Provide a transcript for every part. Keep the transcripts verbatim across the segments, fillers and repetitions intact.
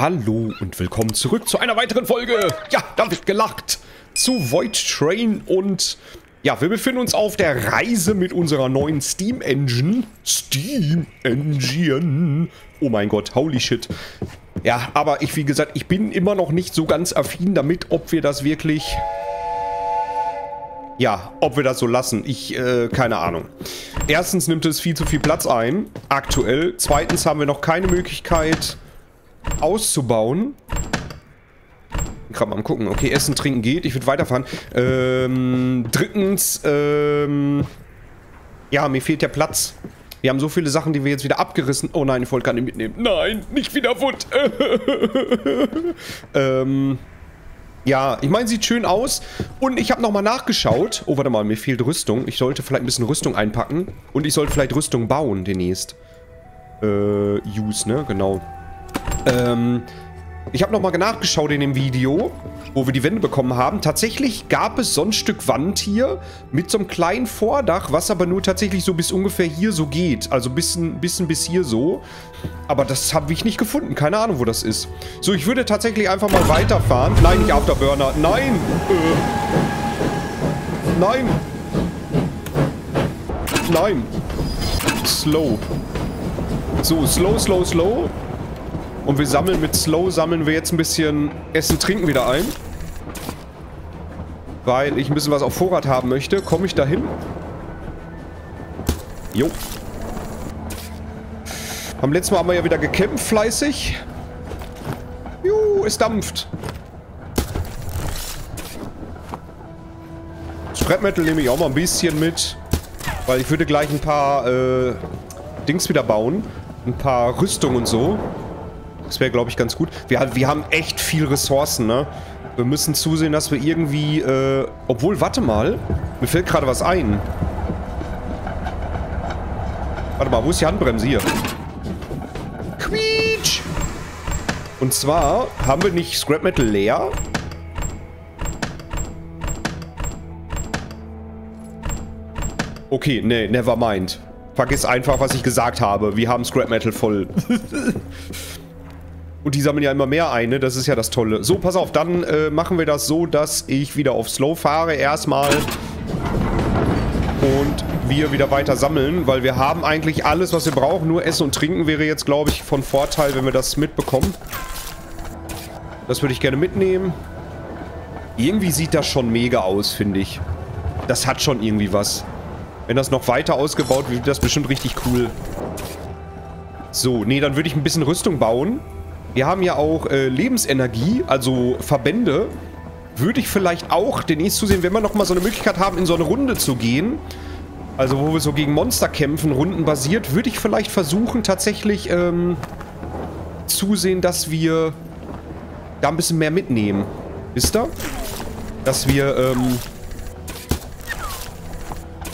Hallo und willkommen zurück zu einer weiteren Folge. Ja, da wird gelacht. Zu Void Train und ja, wir befinden uns auf der Reise mit unserer neuen Steam Engine. Steam Engine. Oh mein Gott, holy shit. Ja, aber ich, wie gesagt, ich bin immer noch nicht so ganz affin damit, ob wir das wirklich... Ja, ob wir das so lassen, ich, äh, keine Ahnung. Erstens nimmt es viel zu viel Platz ein, aktuell. Zweitens haben wir noch keine Möglichkeit auszubauen. Gerade mal am gucken. Okay, Essen, Trinken geht, ich würde weiterfahren. Ähm, drittens, ähm, ja, mir fehlt der Platz. Wir haben so viele Sachen, die wir jetzt wieder abgerissen... Oh nein, ich wollte gar nicht mitnehmen. Nein, nicht wieder Wood. ähm... Ja, ich meine, sieht schön aus. Und ich habe nochmal nachgeschaut. Oh, warte mal, mir fehlt Rüstung. Ich sollte vielleicht ein bisschen Rüstung einpacken. Und ich sollte vielleicht Rüstung bauen demnächst. Äh, use, ne? Genau. Ähm, ich habe nochmal nachgeschaut in dem Video, wo wir die Wände bekommen haben. Tatsächlich gab es so ein Stück Wand hier mit so einem kleinen Vordach, was aber nur tatsächlich so bis ungefähr hier so geht. Also ein bisschen, bisschen bis hier so. Aber das habe ich nicht gefunden. Keine Ahnung, wo das ist. So, ich würde tatsächlich einfach mal weiterfahren. Nein, nicht Afterburner. Nein! Äh. Nein! Nein! Slow. So, slow, slow, slow. Und wir sammeln mit Slow, sammeln wir jetzt ein bisschen Essen, Trinken wieder ein. Weil ich ein bisschen was auf Vorrat haben möchte. Komme ich da hin? Jo. Am letzten Mal haben wir ja wieder gekämpft, fleißig. Juhu, es dampft. Scrapmetal nehme ich auch mal ein bisschen mit. Weil ich würde gleich ein paar äh, Dings wieder bauen. Ein paar Rüstungen und so. Das wäre, glaube ich, ganz gut. Wir, wir haben echt viel Ressourcen, ne? Wir müssen zusehen, dass wir irgendwie... Äh, obwohl, warte mal. Mir fällt gerade was ein. Warte mal, wo ist die Handbremse? Hier. Quietsch! Und zwar haben wir nicht Scrap Metal leer. Okay, nee, never mind. Vergiss einfach, was ich gesagt habe. Wir haben Scrap Metal voll. Und die sammeln ja immer mehr ein, ne? Das ist ja das Tolle. So, pass auf, dann äh, machen wir das so, dass ich wieder auf Slow fahre erstmal. Und wir wieder weiter sammeln, weil wir haben eigentlich alles, was wir brauchen. Nur Essen und Trinken wäre jetzt, glaube ich, von Vorteil, wenn wir das mitbekommen. Das würde ich gerne mitnehmen. Irgendwie sieht das schon mega aus, finde ich. Das hat schon irgendwie was. Wenn das noch weiter ausgebaut wird, das ist bestimmt richtig cool. So, nee, dann würde ich ein bisschen Rüstung bauen. Wir haben ja auch äh, Lebensenergie, also Verbände. Würde ich vielleicht auch demnächst zusehen, wenn wir nochmal so eine Möglichkeit haben, in so eine Runde zu gehen. Also wo wir so gegen Monster kämpfen, rundenbasiert, würde ich vielleicht versuchen, tatsächlich ähm, zusehen, dass wir da ein bisschen mehr mitnehmen. Wisst ihr? Dass wir, ähm,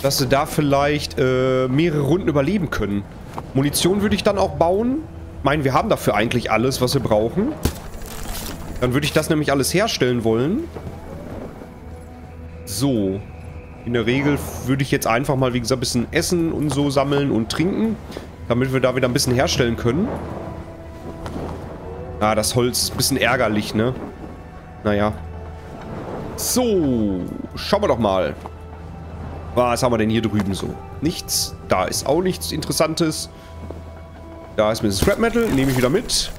dass wir da vielleicht äh, mehrere Runden überleben können. Munition würde ich dann auch bauen. Ich meine, wir haben dafür eigentlich alles, was wir brauchen. Dann würde ich das nämlich alles herstellen wollen. So. In der Regel würde ich jetzt einfach mal, wie gesagt, ein bisschen Essen und so sammeln und trinken. Damit wir da wieder ein bisschen herstellen können. Ah, das Holz ist ein bisschen ärgerlich, ne? Naja. So. Schauen wir doch mal. Was haben wir denn hier drüben so? Nichts. Da ist auch nichts Interessantes. Da ist ein bisschen Scrap Metal, nehme ich wieder mit.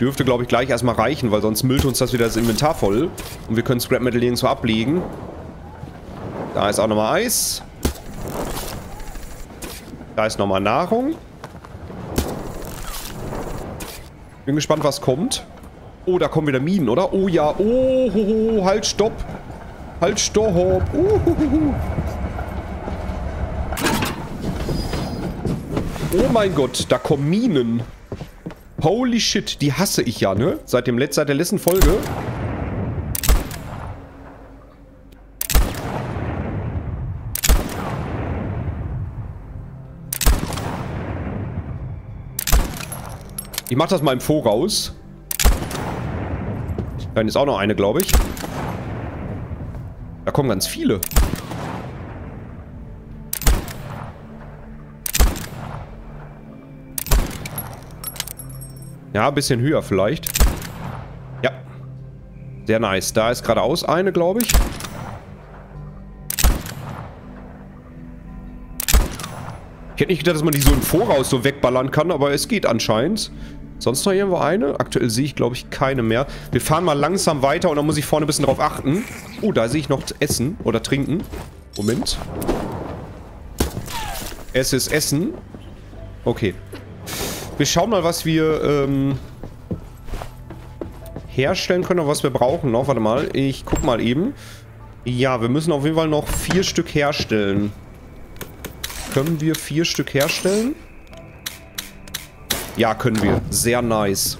Dürfte, glaube ich, gleich erstmal reichen, weil sonst müllt uns das wieder das Inventar voll. Und wir können Scrap Metal nirgendwo ablegen. Da ist auch nochmal Eis. Da ist nochmal Nahrung. Bin gespannt, was kommt. Oh, da kommen wieder Minen, oder? Oh ja, oh, ho, ho, halt, stopp. Halt, stopp. Uh, hu, hu, hu. Oh mein Gott, da kommen Minen. Holy shit, die hasse ich ja, ne? Seit, dem Let seit der letzten Folge. Ich mach das mal im Voraus. Da ist auch noch eine, glaube ich. Da kommen ganz viele. Ja, ein bisschen höher vielleicht. Ja. Sehr nice. Da ist geradeaus eine, glaube ich. Ich hätte nicht gedacht, dass man die so im Voraus so wegballern kann, aber es geht anscheinend. Sonst noch irgendwo eine? Aktuell sehe ich, glaube ich, keine mehr. Wir fahren mal langsam weiter und dann muss ich vorne ein bisschen drauf achten. Oh, da sehe ich noch Essen oder Trinken. Moment. Es ist Essen. Okay. Wir schauen mal, was wir ähm, herstellen können und was wir brauchen noch. Warte mal, ich guck mal eben. Ja, wir müssen auf jeden Fall noch vier Stück herstellen. Können wir vier Stück herstellen? Ja, können wir. Sehr nice.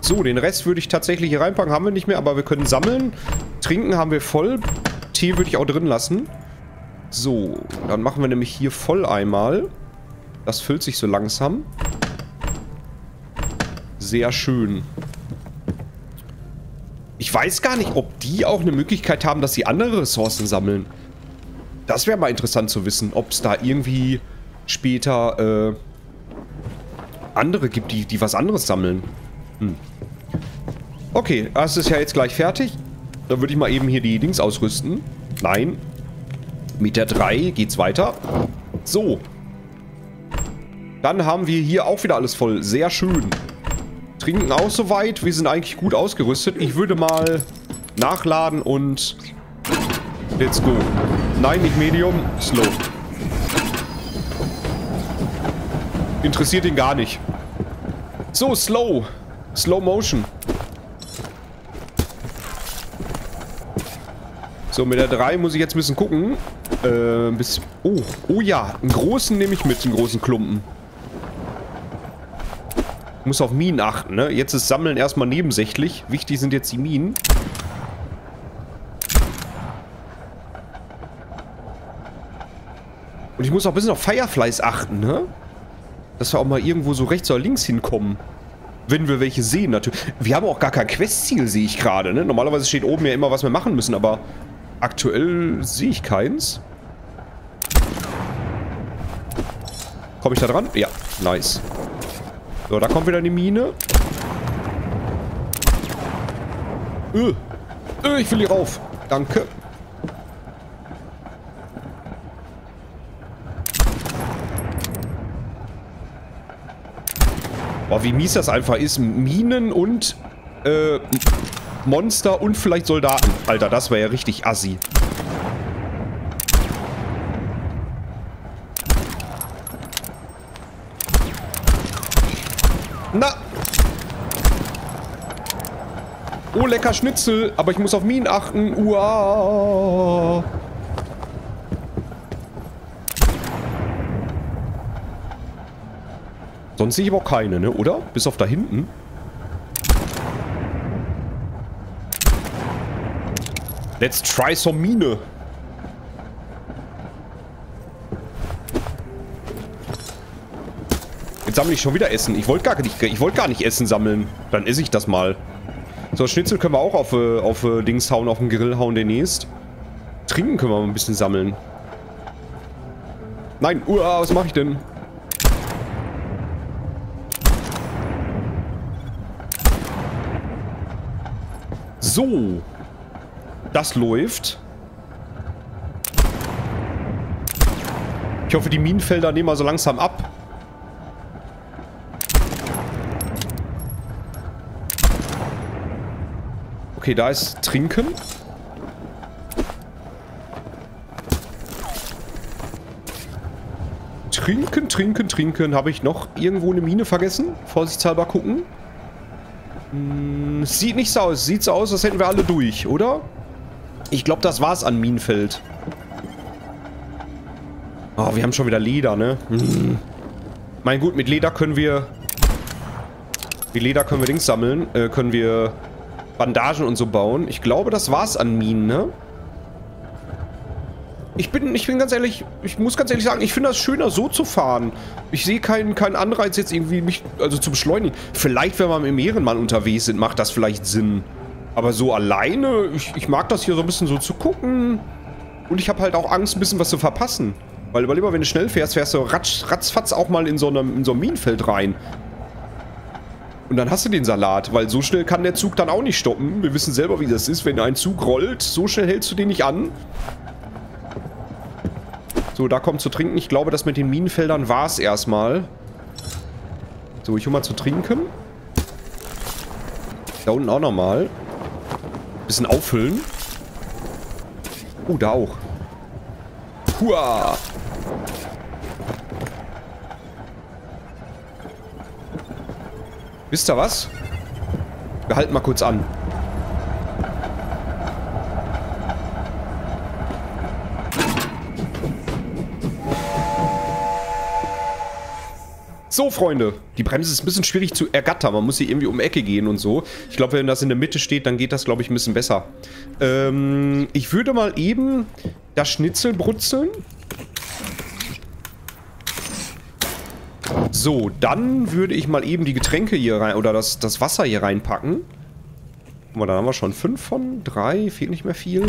So, den Rest würde ich tatsächlich hier reinpacken. Haben wir nicht mehr, aber wir können sammeln. Trinken haben wir voll. Tee würde ich auch drin lassen. So, dann machen wir nämlich hier voll einmal. Das füllt sich so langsam. Sehr schön. Ich weiß gar nicht, ob die auch eine Möglichkeit haben, dass sie andere Ressourcen sammeln. Das wäre mal interessant zu wissen, ob es da irgendwie später äh, andere gibt, die, die was anderes sammeln. Hm. Okay, das ist ja jetzt gleich fertig. Dann würde ich mal eben hier die Dings ausrüsten. Nein. Mit der drei geht's weiter. So. Dann haben wir hier auch wieder alles voll. Sehr schön. Trinken auch soweit. Wir sind eigentlich gut ausgerüstet. Ich würde mal nachladen und let's go. Nein, nicht Medium. Slow. Interessiert ihn gar nicht. So, Slow. Slow Motion. So, mit der drei muss ich jetzt ein bisschen gucken. Äh, ein bisschen... Oh, oh ja. Einen großen nehme ich mit, einen großen Klumpen. Muss auf Minen achten, ne? Jetzt ist Sammeln erstmal nebensächlich. Wichtig sind jetzt die Minen. Und ich muss auch ein bisschen auf Fireflies achten, ne? Dass wir auch mal irgendwo so rechts oder links hinkommen. Wenn wir welche sehen, natürlich. Wir haben auch gar kein Questziel, sehe ich gerade, ne? Normalerweise steht oben ja immer, was wir machen müssen, aber aktuell sehe ich keins. Komme ich da dran? Ja, nice. So, da kommt wieder eine Mine. Öh. Öh, ich will hier rauf. Danke. Boah, wie mies das einfach ist. Minen und äh, Monster und vielleicht Soldaten. Alter, das wäre ja richtig assi. Na! Oh, lecker Schnitzel. Aber ich muss auf Minen achten. Uah. Sonst sehe ich aber auch keine, ne? Oder? Bis auf da hinten. Let's try some Mine. Jetzt sammle ich schon wieder Essen. Ich wollte gar nicht, ich wollte gar nicht Essen sammeln. Dann esse ich das mal. So, Schnitzel können wir auch auf, äh, auf äh, Dings hauen, auf den Grill hauen demnächst. Trinken können wir mal ein bisschen sammeln. Nein, uah, was mache ich denn? So. Das läuft. Ich hoffe, die Minenfelder nehmen wir so langsam ab. Okay, da ist Trinken. Trinken, trinken, trinken. Habe ich noch irgendwo eine Mine vergessen? Vorsichtshalber gucken. Hm, sieht nicht so aus. Sieht so aus, als hätten wir alle durch, oder? Ich glaube, das war's an Minenfeld. Oh, wir haben schon wieder Leder, ne? Hm. Mein gut, mit Leder können wir... Mit Leder können wir Dings sammeln. Äh, können wir... Bandagen und so bauen. Ich glaube, das war's an Minen, ne? Ich bin, ich bin ganz ehrlich, ich muss ganz ehrlich sagen, ich finde das schöner, so zu fahren. Ich sehe keinen, keinen Anreiz jetzt irgendwie, mich also zu beschleunigen. Vielleicht, wenn wir im Ehrenmann unterwegs sind, macht das vielleicht Sinn. Aber so alleine, ich, ich mag das hier so ein bisschen so zu gucken. Und ich habe halt auch Angst, ein bisschen was zu verpassen. Weil überleg mal, wenn du schnell fährst, fährst du ratz, ratzfatz auch mal in so, einem, in so einem Minenfeld rein. Und dann hast du den Salat, weil so schnell kann der Zug dann auch nicht stoppen. Wir wissen selber, wie das ist, wenn ein Zug rollt. So schnell hältst du den nicht an. So, da kommt zu trinken. Ich glaube, das mit den Minenfeldern war es erstmal. So, ich hole mal zu trinken. Da unten auch nochmal. Bisschen auffüllen. Oh, da auch. Hua! Wisst ihr was? Wir halten mal kurz an. So, Freunde. Die Bremse ist ein bisschen schwierig zu ergattern. Man muss sie irgendwie um die Ecke gehen und so. Ich glaube, wenn das in der Mitte steht, dann geht das, glaube ich, ein bisschen besser. Ähm, ich würde mal eben das Schnitzel brutzeln. So, dann würde ich mal eben die Getränke hier rein, oder das, das Wasser hier reinpacken. Guck mal, da haben wir schon fünf von drei, fehlt nicht mehr viel.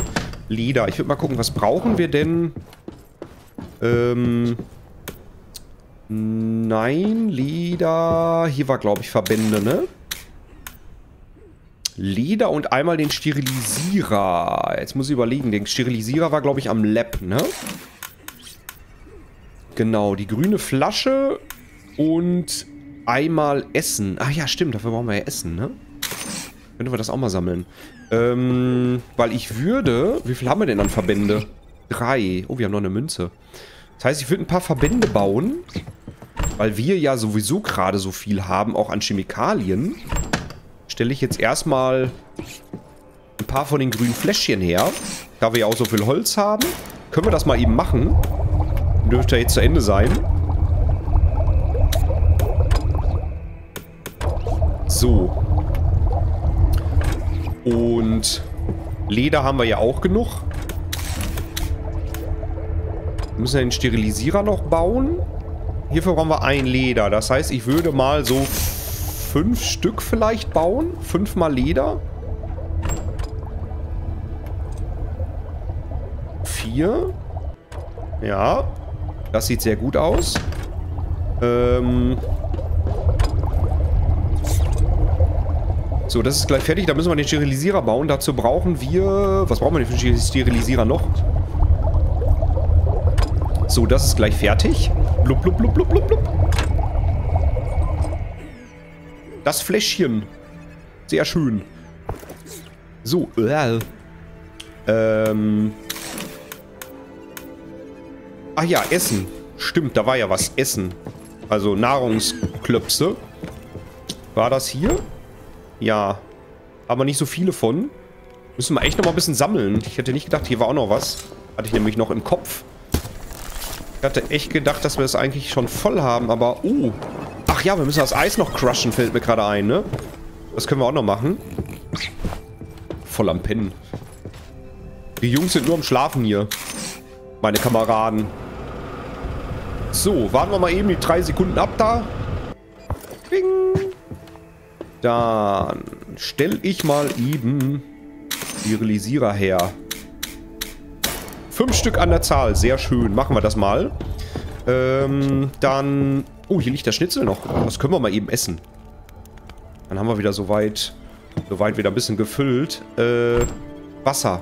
Leder, ich würde mal gucken, was brauchen wir denn? Ähm, nein, Leder, hier war, glaube ich, Verbände, ne? Leder und einmal den Sterilisierer. Jetzt muss ich überlegen, den Sterilisierer war, glaube ich, am Lab, ne? Genau, die grüne Flasche und einmal Essen. Ach ja, stimmt, dafür brauchen wir ja Essen, ne? Können wir das auch mal sammeln. Ähm, weil ich würde... Wie viel haben wir denn an Verbände? Drei. Oh, wir haben noch eine Münze. Das heißt, ich würde ein paar Verbände bauen. Weil wir ja sowieso gerade so viel haben, auch an Chemikalien. Stelle ich jetzt erstmal ein paar von den grünen Fläschchen her. Da wir ja auch so viel Holz haben, können wir das mal eben machen. Dürfte jetzt zu Ende sein. So. Und Leder haben wir ja auch genug. Wir müssen den Sterilisierer noch bauen. Hierfür brauchen wir ein Leder. Das heißt, ich würde mal so fünf Stück vielleicht bauen. Fünfmal Leder. Vier. Ja. Das sieht sehr gut aus. Ähm... So, das ist gleich fertig. Da müssen wir den Sterilisierer bauen. Dazu brauchen wir... Was brauchen wir denn für den Sterilisierer noch? So, das ist gleich fertig. Blub, blub, blub, blub, blub, blub. Das Fläschchen. Sehr schön. So. Ähm... Ach ja, Essen. Stimmt, da war ja was. Essen. Also Nahrungsklöpse. War das hier? Ja. Aber nicht so viele von. Müssen wir echt noch mal ein bisschen sammeln. Ich hätte nicht gedacht, hier war auch noch was. Hatte ich nämlich noch im Kopf. Ich hatte echt gedacht, dass wir das eigentlich schon voll haben, aber... Oh. Ach ja, wir müssen das Eis noch crushen, fällt mir gerade ein, ne? Das können wir auch noch machen. Voll am Pennen. Die Jungs sind nur am Schlafen hier. Meine Kameraden. So, warten wir mal eben die drei Sekunden ab da. Kling. Dann stelle ich mal eben Sterilisierer her. Fünf Stück an der Zahl, sehr schön. Machen wir das mal. Ähm, dann... Oh, hier liegt der Schnitzel noch. Das können wir mal eben essen. Dann haben wir wieder soweit... Soweit wieder ein bisschen gefüllt. Äh, Wasser.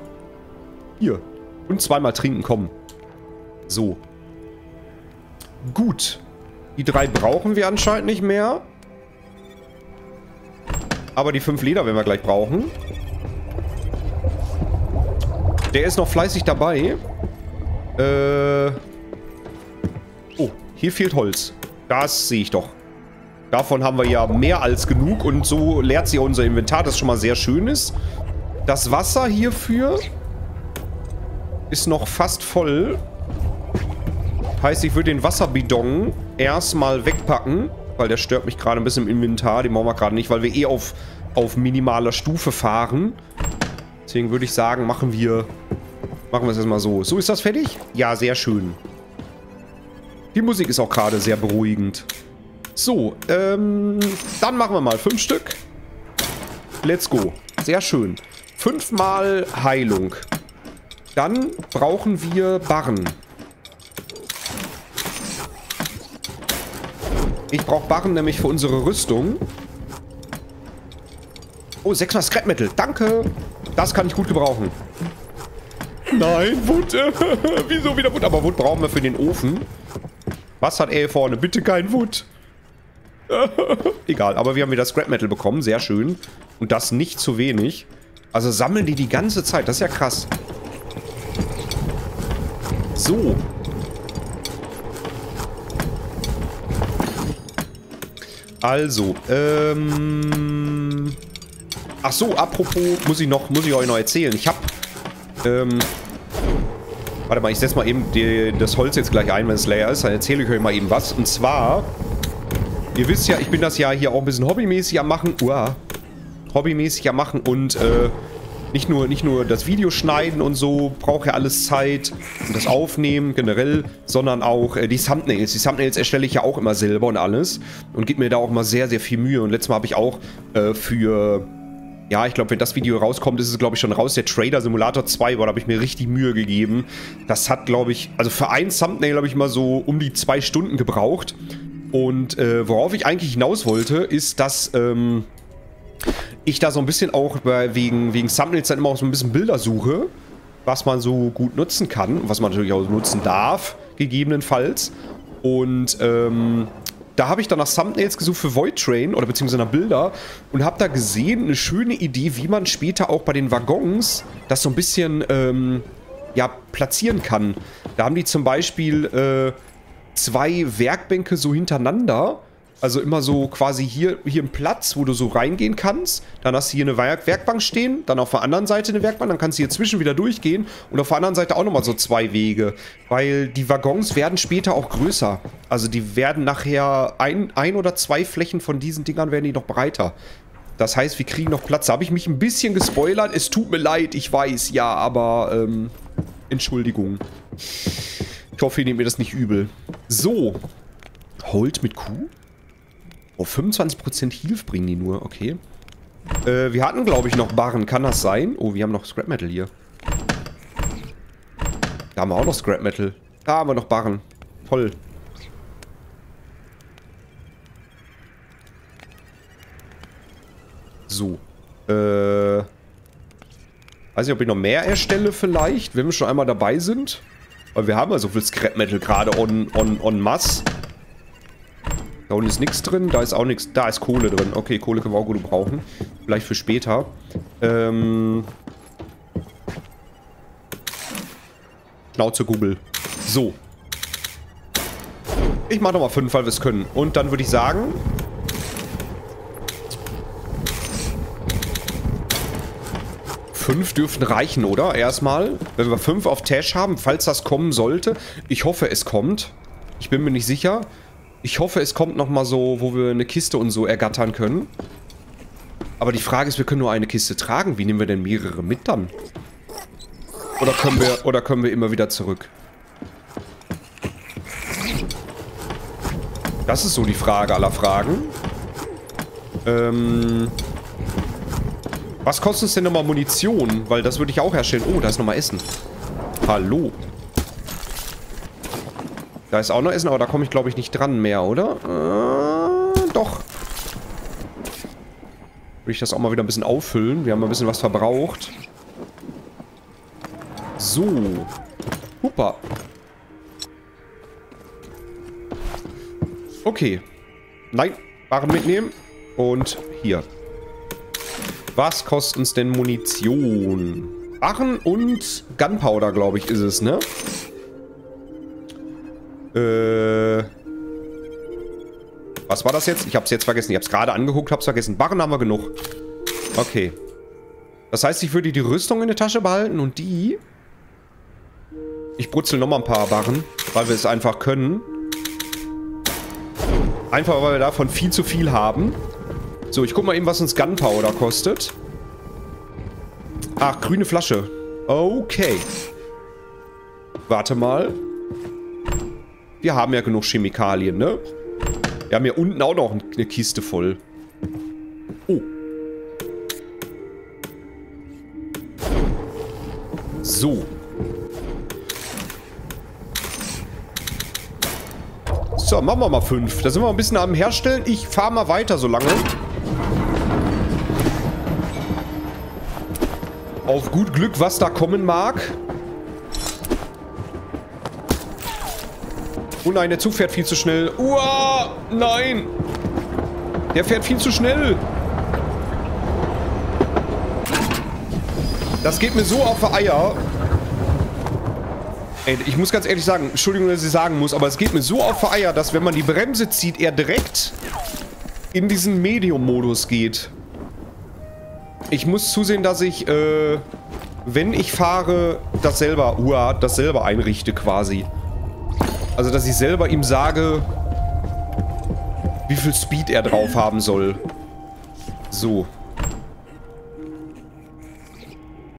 Hier. Und zweimal trinken, komm. So. Gut. Die drei brauchen wir anscheinend nicht mehr. Aber die fünf Leder werden wir gleich brauchen. Der ist noch fleißig dabei. Äh. Oh, hier fehlt Holz. Das sehe ich doch. Davon haben wir ja mehr als genug. Und so leert sich unser Inventar, das schon mal sehr schön ist. Das Wasser hierfür ist noch fast voll. Heißt, ich würde den Wasserbidon erstmal wegpacken. Weil der stört mich gerade ein bisschen im Inventar. Den brauchen wir gerade nicht, weil wir eh auf, auf minimaler Stufe fahren. Deswegen würde ich sagen, machen wir machen wir es erstmal so. So, ist das fertig? Ja, sehr schön. Die Musik ist auch gerade sehr beruhigend. So, ähm, dann machen wir mal fünf Stück. Let's go. Sehr schön. Fünfmal Heilung. Dann brauchen wir Barren. Ich brauche Barren nämlich für unsere Rüstung. Oh, sechsmal Scrapmetal. Danke. Das kann ich gut gebrauchen. Nein, Wood. Wieso wieder Wood? Aber Wood brauchen wir für den Ofen. Was hat er hier vorne? Bitte kein Wood. Egal, aber wir haben wieder Scrapmetal bekommen. Sehr schön. Und das nicht zu wenig. Also sammeln die die ganze Zeit. Das ist ja krass. So. Also, ähm... Ach so, apropos, muss ich noch, muss ich euch noch erzählen. Ich habe, ähm... Warte mal, ich setze mal eben die, das Holz jetzt gleich ein, wenn es leer ist. Dann erzähle ich euch mal eben was. Und zwar... Ihr wisst ja, ich bin das ja hier auch ein bisschen hobbymäßig am machen. Uah. Hobbymäßig am machen und, äh... Nicht nur, nicht nur das Video schneiden und so, braucht ja alles Zeit und das Aufnehmen generell, sondern auch äh, die Thumbnails. Die Thumbnails erstelle ich ja auch immer selber und alles und gebe mir da auch immer sehr, sehr viel Mühe. Und letztes Mal habe ich auch äh, für, ja, ich glaube, wenn das Video rauskommt, ist es, glaube ich, schon raus, der Trader Simulator zwei, aber da habe ich mir richtig Mühe gegeben. Das hat, glaube ich, also für ein Thumbnail habe ich mal so um die zwei Stunden gebraucht. Und äh, worauf ich eigentlich hinaus wollte, ist, dass, ähm... ich da so ein bisschen auch bei, wegen, wegen Thumbnails dann immer auch so ein bisschen Bilder suche, was man so gut nutzen kann und was man natürlich auch nutzen darf, gegebenenfalls. Und ähm, da habe ich dann nach Thumbnails gesucht für Void Train oder beziehungsweise nach Bilder und habe da gesehen, eine schöne Idee, wie man später auch bei den Waggons das so ein bisschen ähm, ja, platzieren kann. Da haben die zum Beispiel äh, zwei Werkbänke so hintereinander. Also immer so quasi hier, hier ein Platz, wo du so reingehen kannst. Dann hast du hier eine Werk Werkbank stehen, dann auf der anderen Seite eine Werkbank. Dann kannst du hier zwischen wieder durchgehen und auf der anderen Seite auch nochmal so zwei Wege. Weil die Waggons werden später auch größer. Also die werden nachher ein, ein oder zwei Flächen von diesen Dingern werden die noch breiter. Das heißt, wir kriegen noch Platz. Da habe ich mich ein bisschen gespoilert. Es tut mir leid, ich weiß, ja, aber ähm, Entschuldigung. Ich hoffe, ihr nehmt mir das nicht übel. So. Hold mit Q? Oh, fünfundzwanzig Prozent Health bringen die nur, okay. Äh, wir hatten, glaube ich, noch Barren, kann das sein? Oh, wir haben noch Scrapmetal hier. Da haben wir auch noch Scrapmetal. Da haben wir noch Barren. Toll. So. Äh. Weiß nicht, ob ich noch mehr erstelle vielleicht, wenn wir schon einmal dabei sind. Weil wir haben ja so viel Scrapmetal gerade on, on, on mass. Da unten ist nichts drin, da ist auch nichts, da ist Kohle drin. Okay, Kohle können wir auch gut brauchen. Vielleicht für später. Ähm. Schnauze Google. So. Ich mach nochmal fünf, weil wir es können. Und dann würde ich sagen... fünf dürften reichen, oder? Erstmal. Wenn wir fünf auf Tash haben, falls das kommen sollte. Ich hoffe, es kommt. Ich bin mir nicht sicher. Ich hoffe, es kommt nochmal so, wo wir eine Kiste und so ergattern können. Aber die Frage ist, wir können nur eine Kiste tragen. Wie nehmen wir denn mehrere mit dann? Oder können wir, oder können wir immer wieder zurück? Das ist so die Frage aller Fragen. Ähm... Was kostet uns denn nochmal Munition? Weil das würde ich auch herstellen. Oh, da ist nochmal Essen. Hallo. Da ist auch noch Essen, aber da komme ich, glaube ich, nicht dran mehr, oder? Äh, doch. Würde ich das auch mal wieder ein bisschen auffüllen. Wir haben ein bisschen was verbraucht. So. Hupa. Okay. Nein. Waren mitnehmen. Und hier. Was kostet uns denn Munition? Waren und Gunpowder, glaube ich, ist es, ne? Äh. Was war das jetzt? Ich hab's jetzt vergessen. Ich hab's gerade angeguckt, hab's vergessen. Barren haben wir genug. Okay. Das heißt, ich würde die Rüstung in der Tasche behalten und die... Ich brutzel nochmal ein paar Barren, weil wir es einfach können. Einfach, weil wir davon viel zu viel haben. So, ich guck mal eben, was uns Gunpowder kostet. Ach, grüne Flasche. Okay. Warte mal. Wir haben ja genug Chemikalien, ne? Wir haben ja unten auch noch eine Kiste voll. Oh. So. So, machen wir mal fünf. Da sind wir ein bisschen am Herstellen. Ich fahre mal weiter so lange. Auf gut Glück, was da kommen mag. Oh nein, der Zug fährt viel zu schnell. Uah, nein! Der fährt viel zu schnell. Das geht mir so auf die Eier. Ey, ich muss ganz ehrlich sagen, Entschuldigung, dass ich sagen muss, aber es geht mir so auf die Eier, dass wenn man die Bremse zieht, er direkt in diesen Medium-Modus geht. Ich muss zusehen, dass ich, äh, wenn ich fahre, das selber, uah, das selber einrichte quasi. Also, dass ich selber ihm sage, wie viel Speed er drauf haben soll. So.